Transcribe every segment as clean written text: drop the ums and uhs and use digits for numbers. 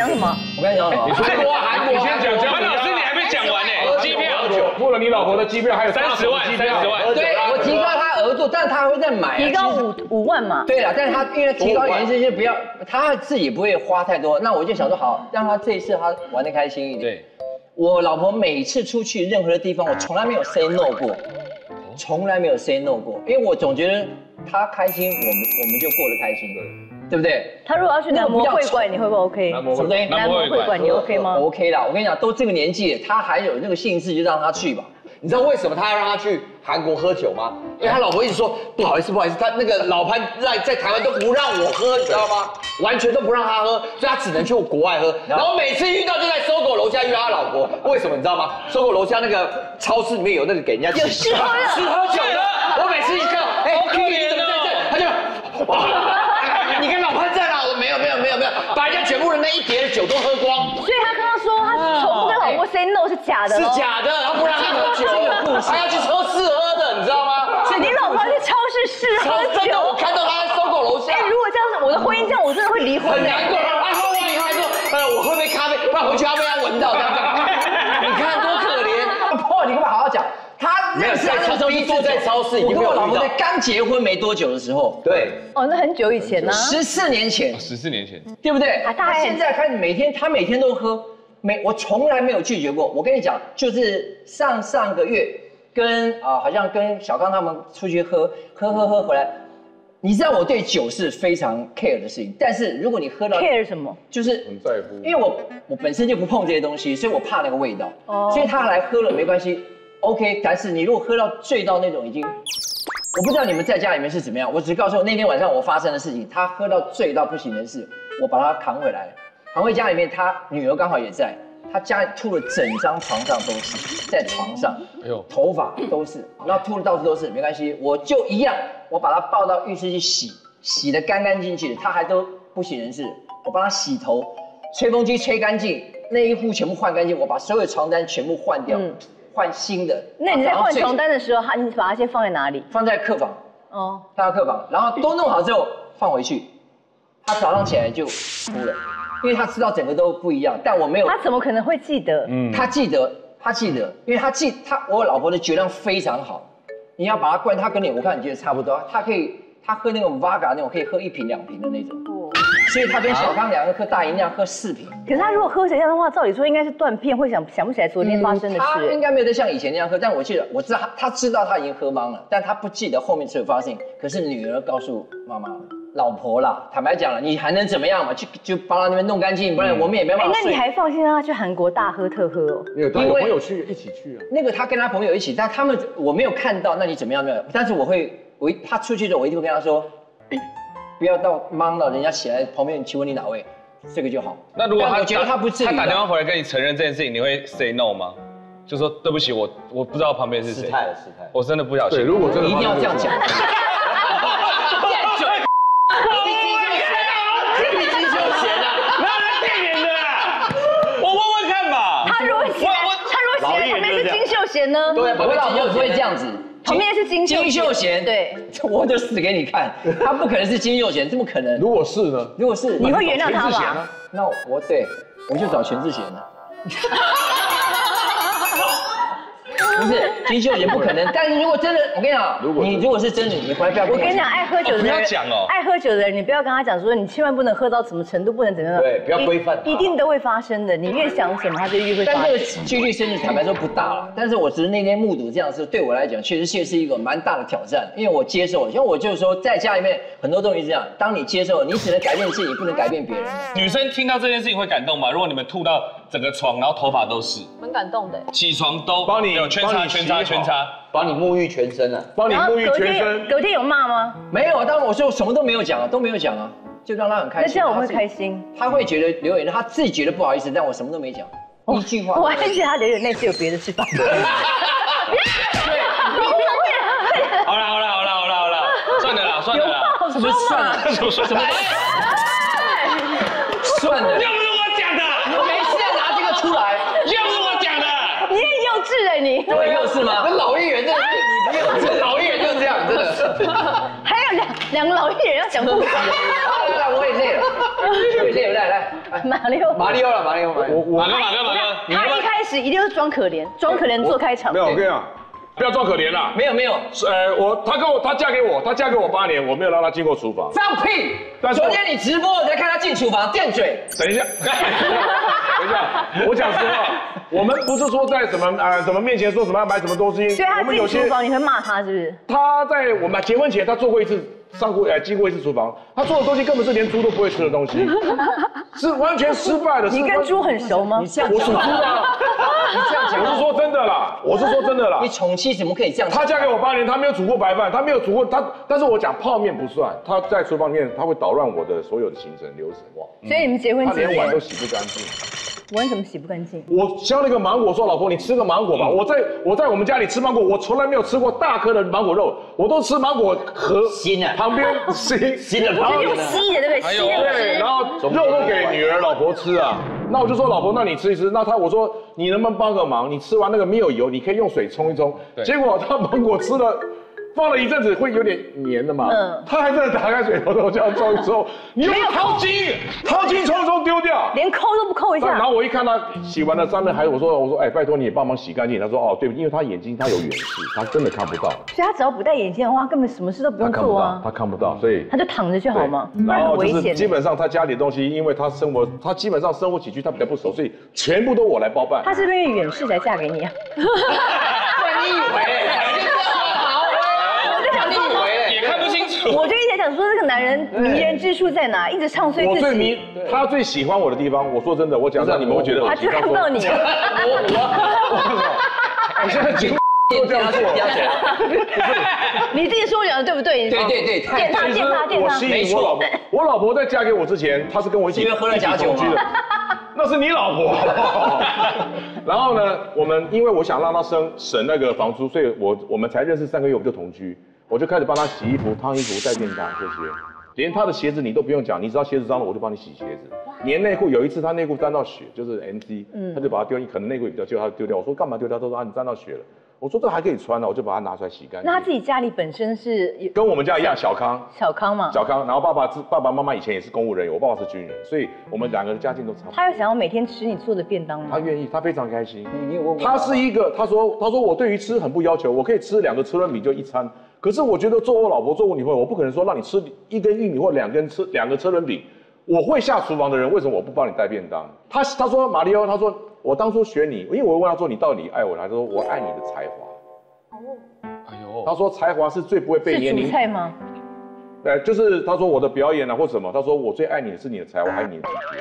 讲什么？我跟你讲什么？你说韩国，你先讲。韩老师，你还没讲完呢。机票，付了你老婆的机票，还有30万。对，我提高他额度，但他会再买。提高5万嘛？对了，但他因为提高原因是不要他自己不会花太多。那我就想说，好，让他这一次他玩得开心一点。对，我老婆每次出去任何的地方，我从来没有 say no 过，从来没有 say no 过，因为我总觉得他开心，我们就过得开心。对。 对不对？他如果要去男模会馆，你会不会 OK？ 什么东西？男模会馆你 OK 吗？ OK 啦，我跟你讲，都这个年纪，他还有那个兴致，就让他去吧。你知道为什么他要让他去韩国喝酒吗？因为他老婆一直说不好意思，不好意思，他那个老潘在台湾都不让我喝，你知道吗？完全都不让他喝，所以他只能去国外喝。然后每次遇到就在搜狗楼下遇到他老婆，为什么你知道吗？搜狗楼下那个超市里面有那个给人家有试喝酒的，我每次一看，哎，你怎么在这？他就。 你跟老潘在哪？我没有，把人家全部的那一碟的酒都喝光。所以他刚刚说他从不跟老婆 say no 是假的，然后不让他喝酒，还要去超市喝的，你知道吗？所以你老婆去超市试喝酒。真的，我看到他在搜狗楼下。哎，如果这样子，我的婚姻这样，我真的会离婚。很难过。他喝完以后还说，我喝杯咖啡，不然回去要被他闻到。你看多可怜。破，你给我好好讲。 他没有在超市，多在超市。我跟我老婆在刚结婚没多久的时候，对，哦，那很久以前呢，14年前，14年前，对不对？他现在开始每天，他每天都喝，我从来没有拒绝过。我跟你讲，就是上个月跟好像跟小刚他们出去喝回来。你知道我对酒是非常 care 的事情，但是如果你喝到 care 什么，就是很在乎，因为我本身就不碰这些东西，所以我怕那个味道，所以他来喝了没关系。 OK， 但是你如果喝到醉到那种已经，我不知道你们在家里面是怎么样，我只告诉我那天晚上我发生的事情。他喝到醉到不行的事，我把他扛回来了，扛回家里面，他女儿刚好也在，他家里吐了整张床上都是，在床上，哎呦，头发都是，然后吐的到处都是，没关系，我就一样，我把他抱到浴室去洗，洗得干干净净，他还都不省人事，我帮他洗头，吹风机吹干净，内衣裤全部换干净，我把所有床单全部换掉。嗯 换新的。那你在换床单的时候，你把它先放在哪里？放在客房。哦，放在客房，然后都弄好之后放回去。他早上起来就哭了，因为他知道整个都不一样。但我没有。他怎么可能会记得？嗯，他记得，因为我老婆的酒量非常好。你要把它灌，他跟你我看你觉得差不多，他可以他喝那种 Vaga 那种可以喝1瓶2瓶的那种。 所以他跟小康两个喝大饮料，喝4瓶。可是他如果喝成这样的话，照理说应该是断片，会想不起来昨天发生的事。他应该没有像以前那样喝，但我记得，我知道他知道他已经喝懵了，但他不记得后面所有发生。可是女儿告诉妈妈、老婆啦，坦白讲了，你还能怎么样嘛？就把他那边弄干净，不然我们也没办法。那你还放心让他去韩国大喝特喝哦？没有，他有朋友去一起去啊。那个他跟他朋友一起，但他们我没有看到，那你怎么样呢？但是我他出去的时候，我一定会跟他说。 不要到忙了，人家起来旁边，请问你哪位？这个就好。那如果他觉得他不至于，他打电话回来跟你承认这件事情，你会 say no 吗？就说对不起，我不知道旁边是谁。失态，我真的不小心。对，如果真的一定要这样讲。贱嘴，一滴就闲了，哪有人骗人的啦？我问问看吧。他如果闲，旁边是金秀贤呢？对，我老婆不会这样子。 旁边是金秀贤，对，我就死给你看，他不可能是金秀贤，这不可能。如果是呢？如果是，你会原谅他吧？那我就找全智贤了。不是金秀贤不可能，但是如果真的，我跟你讲，你如果是真的，你回来不要。我跟你讲，爱喝酒的人不要讲哦，爱喝酒的人你不要跟他讲说你千万不能喝到什么程度，不能怎么样。对，不要规范。一定都会发生的，你越想什么，它就越会发生。但这个几率甚至坦白说不大了。但是我只是那天目睹这样子，对我来讲确实是一个蛮大的挑战，因为我接受了。像我就是说，在家里面很多东西是这样，当你接受了，你只能改变自己，你不能改变别人。女生听到这件事情会感动吗？如果你们吐到整个床，然后头发都是，蛮感动的。起床都帮你有圈。 全擦，帮你沐浴全身啊，帮你沐浴全身。隔天有骂吗？没有，但我说什么都没有讲啊，就让他很开心。那这样我会开心。他会觉得流眼泪，他自己觉得不好意思，但我什么都没讲，一句话。我还觉得他流眼泪是有别的事情。好了，算了啦，什么算了？什么？算了，要不是我讲的，我没事要拿这个出来。要不是我讲的，你也幼稚哎你。 对，又是吗？那老艺人真的是，你不要，老艺人就是这样，真的。还有两个老艺人要讲故事。来，我也累了，我也累了，来。马里奥了，我马哥，他一开始一定是装可怜，装可怜做开场。没有，我跟你讲。 不要装可怜啦！没有，她嫁给我8年，我没有让她进过厨房。放屁！但是昨天你直播我才看她进厨房垫嘴。等一下，我讲实话，我们不是说在什么什么面前说什么要买什么东西。所以她进厨房你会骂她是不是？她在我们结婚前她做过一次。 进过一次厨房，他做的东西根本是连猪都不会吃的东西，是完全失败的。你跟猪很熟吗？我属猪啊！你这样讲，我是说真的啦。你宠妻怎么可以这样？她嫁给我8年，她没有煮过白饭，她没有煮过她，但是我讲泡面不算，她在厨房里面，她会捣乱我的所有的行程流程。哇！所以你们结婚前，她连碗都洗不干净。 碗怎么洗不干净？我削了一个芒果，说老婆，你吃个芒果吧。我在我们家里吃芒果，我从来没有吃过大颗的芒果肉，我都吃芒果核心啊，旁边心的，然后吸的对不对？对，然后肉都给女儿老婆吃啊。那我就说老婆，那你吃一吃。那我说你能不能帮个忙？你吃完那个没有油，你可以用水冲一冲。结果他芒果吃了。 放了一阵子会有点黏的嘛，他还在打开水龙头这样冲一冲，你用淘金冲一冲丢掉，连抠都不抠一下。然后我一看他洗完了上面还我说哎拜托你也帮忙洗干净，他说哦对不起，因为他眼睛他有远视，他真的看不到，所以他只要不戴眼镜的话，根本什么事都不用做啊。他看不到，所以他就躺着就好嘛。然后就是基本上他家里的东西，因为他基本上生活起居他比较不熟，所以全部都我来包办。他是不是因为远视才嫁给你啊？你以为？ 我就一直想说这个男人迷人之处在哪，一直唱衰自己。他最喜欢我的地方，我说真的，我讲让你们会觉得他就看不到你。我现在节目都这样做。你自己说讲的对不对？对，电他。我吸引我老婆，我老婆在嫁给我之前，她是跟我一起同居的。 那是你老婆。然后呢，我们因为我想让她省那个房租，所以我们才认识3个月，我们就同居，我就开始帮她洗衣服、烫衣服、带便当这些，连她的鞋子你都不用讲，你只要鞋子脏了，我就帮你洗鞋子。连内裤，有一次她内裤沾到血，就是 NC， 她就把它丢，可能内裤也比较旧，她就丢掉。我说干嘛丢掉？她说啊，你沾到血了。 我说这还可以穿了，我就把它拿出来洗干净。那他自己家里本身是跟我们家一样，小康嘛，小康。然后爸爸妈妈以前也是公务人员，我爸爸是军人，所以我们2个人家境都差不多。他有想要每天吃你做的便当吗？他愿意，他非常开心。你有问过？他说我对于吃很不要求，我可以吃2个车轮饼就一餐。可是我觉得做我老婆做我女朋友，我不可能说让你吃1根玉米或2个车轮饼。我会下厨房的人，为什么我不帮你带便当？他说马里奥，他说。 我当初选你，因为我问他说你到底爱我哪？他说我爱你的才华。哦，哎呦，他说才华是最不会被年龄。是煮菜吗？就是他说我的表演啊或什么，他说我最爱你的是你的才华，还有你的体贴。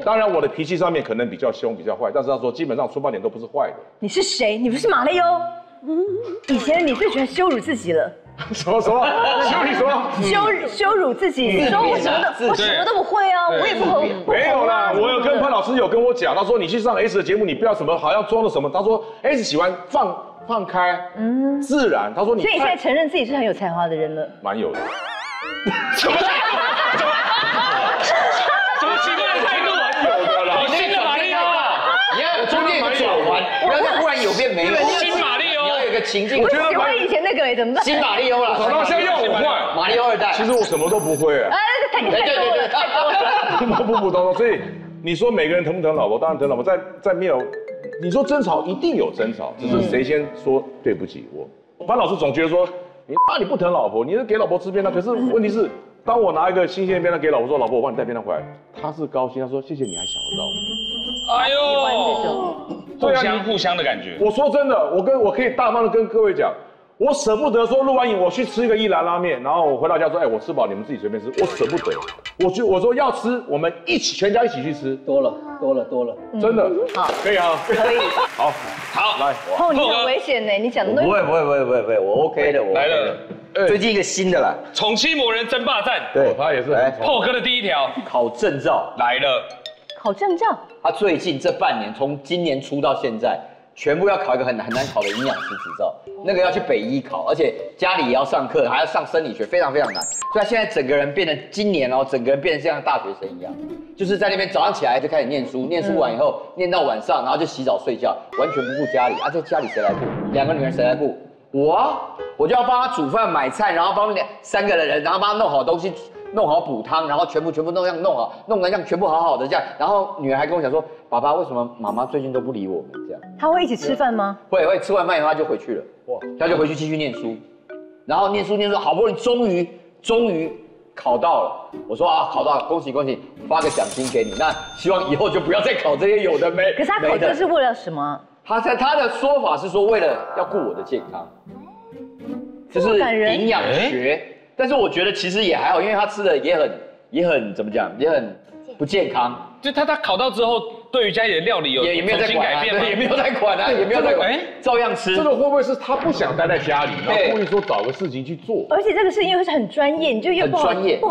当然我的脾气上面可能比较凶比较坏，但是他说基本上出发点都不是坏的。你是谁？你不是马里奥？以前你最喜欢羞辱自己了。 什么？羞辱什么？羞辱自己！你说我什么都不会啊，我也不会。没有啦，我有跟潘老师有跟我讲，他说你去上 S 的节目，你不要什么好像装了什么。他说 S 喜欢放开，自然。他说你，所以你现在承认自己是很有才华的人了，蛮有的。什么态度？什么奇怪的态度？有的啦，你新的马里奥啊！你要中间有转弯，不要再忽然有变没有。新马里奥。 情境，我觉得我以前那个怎么办？新马里奥了，那现在要我换马里奥2代。其实我什么都不会啊，太多了，不。所以你说每个人疼不疼老婆？当然疼老婆，在没有，你说争吵一定有争吵，只是谁先说对不起我。潘老师总觉得说你不疼老婆，你是给老婆吃便当，可是问题是，当我拿一个新鲜的便当给老婆说，老婆我帮你带便当回来，她是高兴，她说谢谢你还想得到我。哎呦。 互相的感觉。我说真的，我可以大方的跟各位讲，我舍不得说录完影我去吃一个1兰拉面，然后我回到家说，哎，我吃饱你们自己随便吃，我舍不得。我说要吃，我们一起全家一起去吃。多了，真的。好，可以啊，可以。好，来。哦，你很危险呢，你讲的对。不会，我 OK 的，我来了。最近一个新的啦，宠妻魔人争霸战。对，他也是。来，破哥的第一条，考证照来了。 考证照，他最近这半年，从今年初到现在，全部要考一个很难考的营养师执照，那个要去北医考，而且家里也要上课，还要上生理学，非常难。所以他现在整个人变成今年哦，整个人变成像大学生一样，就是在那边早上起来就开始念书，念书完以后念到晚上，然后就洗澡睡觉，完全不顾家里啊，在家里谁来顾？2个女人谁来顾？我就要帮他煮饭、买菜，然后帮3个人，然后帮他弄好东西，弄好补汤，然后全部都这样弄好，弄得像全部好好的这样。然后女儿还跟我讲说：“爸爸，为什么妈妈最近都不理我们？”这样。他会一起吃饭吗？会，吃完饭以后他就回去了。哇，他就回去继续念书，然后念书，好不容易终于考到了。我说啊，考到了，恭喜，发个奖金给你。那希望以后就不要再考这些有的没。可是他考这是为了什么？ 他的说法是说，为了要顾我的健康，就是营养学。但是我觉得其实也还好，因为他吃的也很怎么讲，也很不健康。就他考到之后，对于家里的料理也没有在管，也没有在管啊，也没有在管，照样吃。这个会不会是他不想待在家里，然后故意说找个事情去做？而且这个事情又是很专业，你就又不好意思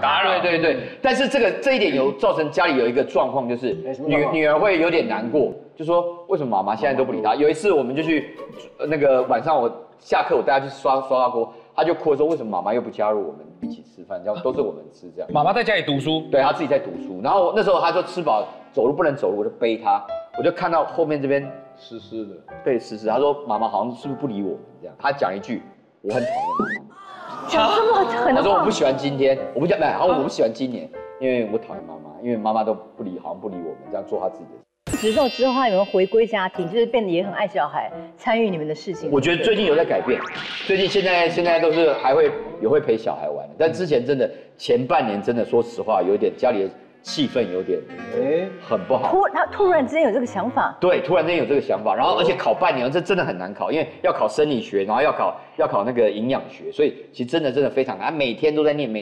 打扰。对。但是这一点有造成家里有一个状况，就是女儿会有点难过。 就说为什么妈妈现在都不理他？有一次我们就去，那个晚上我下课我带他去刷大锅，他就哭着说为什么妈妈又不加入我们一起吃饭，这样都是我们吃这样。妈妈在家里读书，对，她自己在读书。然后那时候他就吃饱走路不能走路，我就背他，我就看到后面这边湿湿的，对，湿。他说妈妈好像是不是不理我这样？他讲一句我很讨厌妈妈，讲这么狠的话。他说我不喜欢今天，我不讲，然后我不喜欢今年，因为我讨厌妈妈，因为妈妈都不理，好像不理我们这样做她自己的事。 职中之后，他有没有回归家庭？就是变得也很爱小孩，参与你们的事情。我觉得最近有在改变，最近现在都是还会也会陪小孩玩，但之前真的前半年真的说实话，有点家里的气氛有点很不好。他突然之间有这个想法？对，突然之间有这个想法，然后而且考半年，这真的很难考，因为要考生理学，然后要考那个营养学，所以其实真的非常难，每天都在念，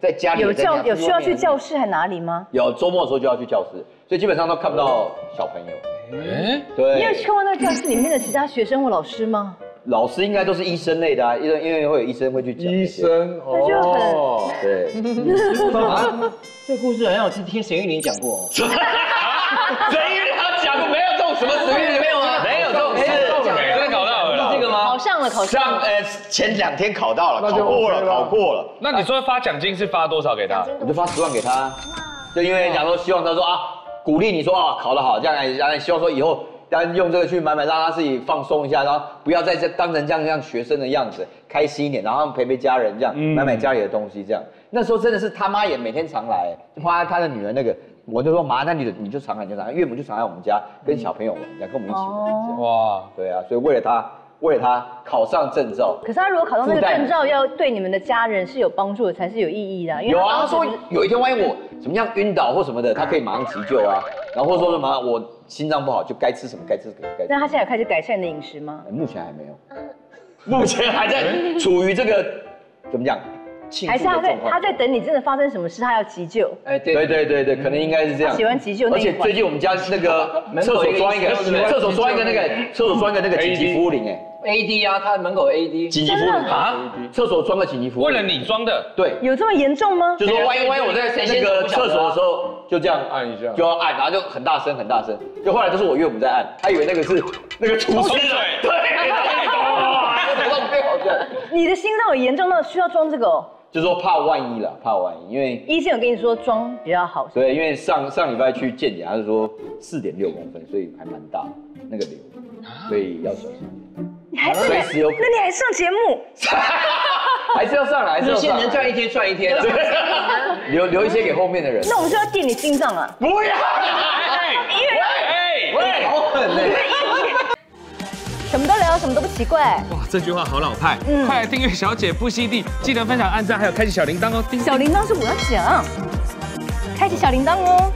在家里有需要去教室还哪里吗？有，周末的时候就要去教室。 所以基本上都看不到小朋友。对。你有去过那个教室里面的其他学生或老师吗？老师应该都是医生类的啊，因为会有医生会去讲。医生哦。对。这故事好像我是听沈玉琳讲过。沈玉琳讲过没有这种什么沈玉琳没有啊？没有这种事。真的考到了？这个吗？考上前2天考到了，考过了。那你说发奖金是发多少给他？我就发10万给他，就因为讲说希望他说啊。 鼓励你说啊，考得好，将来希望说以后，用这个去买，让他自己放松一下，然后不要再当成像学生的样子，开心一点，然后陪家人这样，买家里的东西这样。那时候真的是他妈也每天常来，他的女儿那个，我就说妈，那你就常来岳母就常来我们家跟小朋友玩，跟我们一起玩。哇，对啊，所以为了他考上证照，可是他如果考上那个证照，要对你们的家人是有帮助的，才是有意义的。有啊，他说有一天万一我怎么样晕倒或什么的，他可以马上急救啊。然后或者说什么我心脏不好，就该吃什么该吃什么该。那他现在有开始改善你的饮食吗？目前还没有，目前还在处于这个怎么讲？ 还是他在等你真的发生什么事，他要急救。哎，对，可能应该是这样。喜欢急救那一款。而且最近我们家那个厕所装一个那个紧急服务铃哎。 AD 啊，他门口 AD 紧急服务啊，厕所装个紧急服务，为了你装的，对，有这么严重吗？就说万一我在那个厕所的时候，就这样按一下，就要按，然后就很大声，就后来都是我岳母在按，他以为那个是那个厨师，对，你的心脏有严重到需要装这个哦。 就是说怕万一了，因为医生有跟你说装比较好。对，因为上礼拜去健检，他是说4.6公分，所以还蛮大那个瘤，所以要小心。你还是随时有，那你还上节目？还是要上来，有些能赚一天算一天，留一些给后面的人。那我们就要垫你心脏啊！不要！喂，好狠哎！ 什么都聊，什么都不奇怪。哇，这句话好老派。快来订阅小姐不吸地，记得分享、按赞，还有开启小铃铛哦。小铃铛是我要讲，开启小铃铛哦。